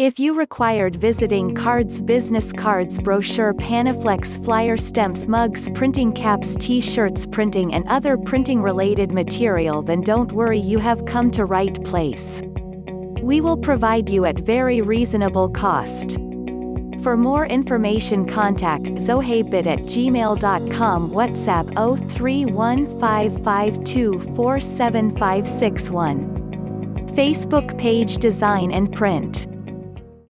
If you required visiting cards, business cards, brochure, Panaflex, flyer, stamps, mugs, printing caps, t-shirts, printing and other printing related material, then don't worry, you have come to right place. We will provide you at very reasonable cost. For more information, contact zohaibbiit@gmail.com, WhatsApp 031552475661. Facebook page design and print.